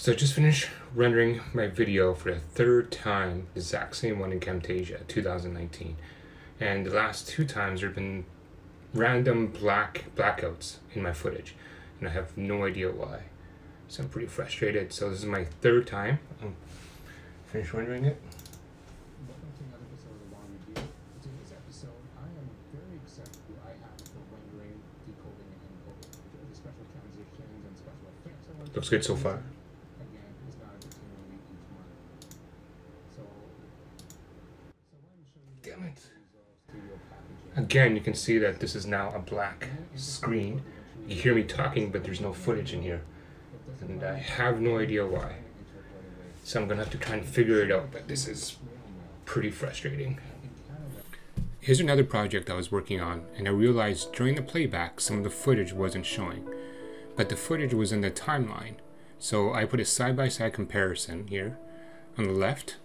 So I just finished rendering my video for the third time, the exact same one in Camtasia 2019. And the last two times there have been random blackouts in my footage, and I have no idea why. So I'm pretty frustrated. So this is my third time. I'm finished rendering it. Welcome to another episode of Long Review. In today's episode, I am very excited who I have for rendering, decoding, and encoding. The special transitions and special effects. Looks good so far. Damn it. Again, you can see that this is now a black screen. You hear me talking, but there's no footage in here. And I have no idea why. So I'm gonna have to try and figure it out, but this is pretty frustrating. Here's another project I was working on, and I realized during the playback some of the footage wasn't showing. But the footage was in the timeline. So I put a side-by-side comparison here. On the left,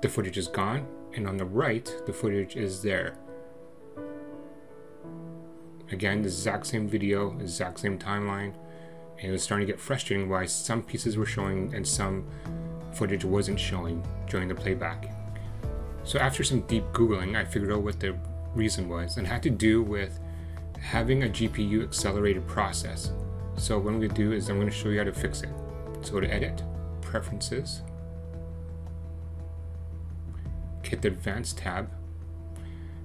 the footage is gone, and on the right, the footage is there. Again, the exact same video, exact same timeline, and it was starting to get frustrating why some pieces were showing and some footage wasn't showing during the playback. So after some deep Googling, I figured out what the reason was, and it had to do with having a GPU accelerated process. So what I'm gonna do is I'm gonna show you how to fix it. So go to Edit, Preferences, hit the Advanced tab.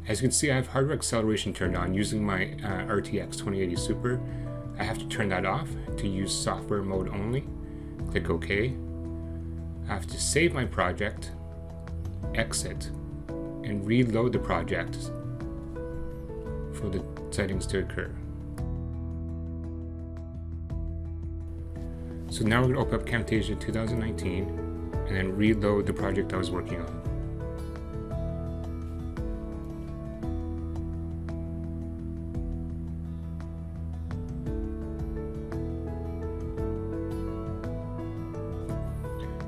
As you can see, I have hardware acceleration turned on using my RTX 2080 super. I have to turn that off to use software mode only. Click OK. I have to save my project, exit, and reload the project for the settings to occur. So now we're going to open up Camtasia 2019 and then reload the project I was working on.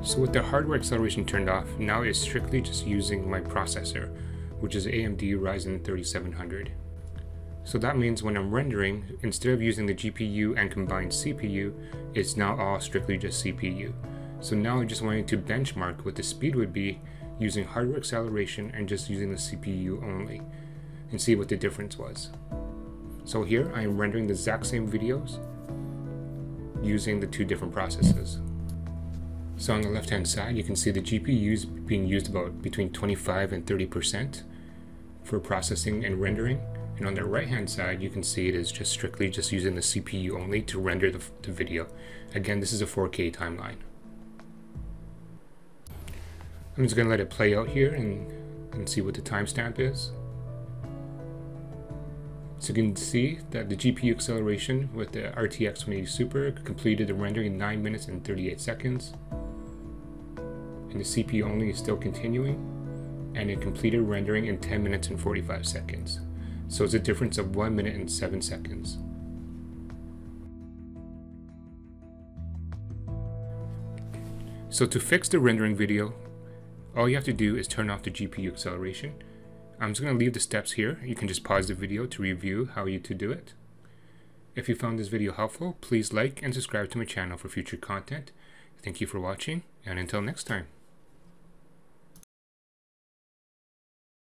So with the hardware acceleration turned off, now it's strictly just using my processor, which is AMD Ryzen 3700. So that means when I'm rendering, instead of using the GPU and combined CPU, it's now all strictly just CPU. So now I just wanted to benchmark what the speed would be using hardware acceleration and just using the CPU only, and see what the difference was. So here I am rendering the exact same videos using the two different processes. So on the left hand side, you can see the GPUs being used about between 25 and 30% for processing and rendering. And on the right hand side, you can see it is just strictly just using the CPU only to render the video. Again, this is a 4K timeline. I'm just gonna let it play out here and see what the timestamp is. So you can see that the GPU acceleration with the RTX 2080 super completed the rendering in 9 minutes and 38 seconds. And the CPU only is still continuing, and it completed rendering in 10 minutes and 45 seconds. So it's a difference of 1 minute and 7 seconds. So to fix the rendering video, all you have to do is turn off the GPU acceleration. I'm just going to leave the steps here. You can just pause the video to review how to do it. If you found this video helpful, please like and subscribe to my channel for future content. Thank you for watching, and until next time.